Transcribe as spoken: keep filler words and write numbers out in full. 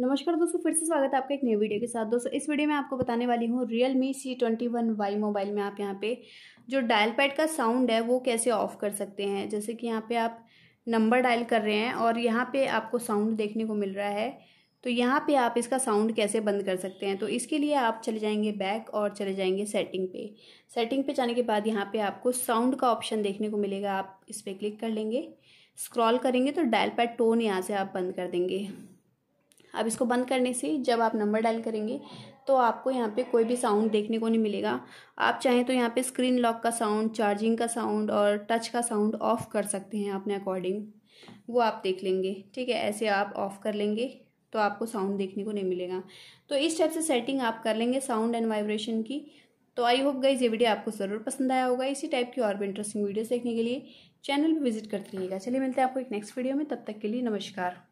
नमस्कार दोस्तों, फिर से स्वागत है आपका एक नई वीडियो के साथ। दोस्तों इस वीडियो में आपको बताने वाली हूँ Realme C twenty one Y mobile में आप यहाँ पे जो डायल पैड का साउंड है वो कैसे ऑफ कर सकते हैं। जैसे कि यहाँ पे आप नंबर डायल कर रहे हैं और यहाँ पे आपको साउंड देखने को मिल रहा है, तो यहाँ पे आप इसका साउंड कैसे बंद कर सकते हैं। तो इसके लिए आप चले जाएंगे बैक और चले जाएंगे सेटिंग पे। सेटिंग पे जाने के बाद यहाँ पे आपको साउंड का ऑप्शन देखने को मिलेगा, आप इस पर क्लिक कर लेंगे, स्क्रॉल करेंगे तो डायल पैड टोन यहाँ से आप बंद कर देंगे। अब इसको बंद करने से जब आप नंबर डायल करेंगे तो आपको यहाँ पे कोई भी साउंड देखने को नहीं मिलेगा। आप चाहें तो यहाँ पे स्क्रीन लॉक का साउंड, चार्जिंग का साउंड और टच का साउंड ऑफ कर सकते हैं अपने अकॉर्डिंग, वो आप देख लेंगे। ठीक है, ऐसे आप ऑफ कर लेंगे तो आपको साउंड देखने को नहीं मिलेगा। तो इस टाइप से सेटिंग आप कर लेंगे साउंड एंड वाइब्रेशन की। तो आई होप गाइस ये वीडियो आपको ज़रूर पसंद आया होगा। इसी टाइप की और भी इंटरेस्टिंग वीडियोज़ देखने के लिए चैनल पर विजिट करते रहिएगा। चलिए मिलते हैं आपको एक नेक्स्ट वीडियो में, तब तक के लिए नमस्कार।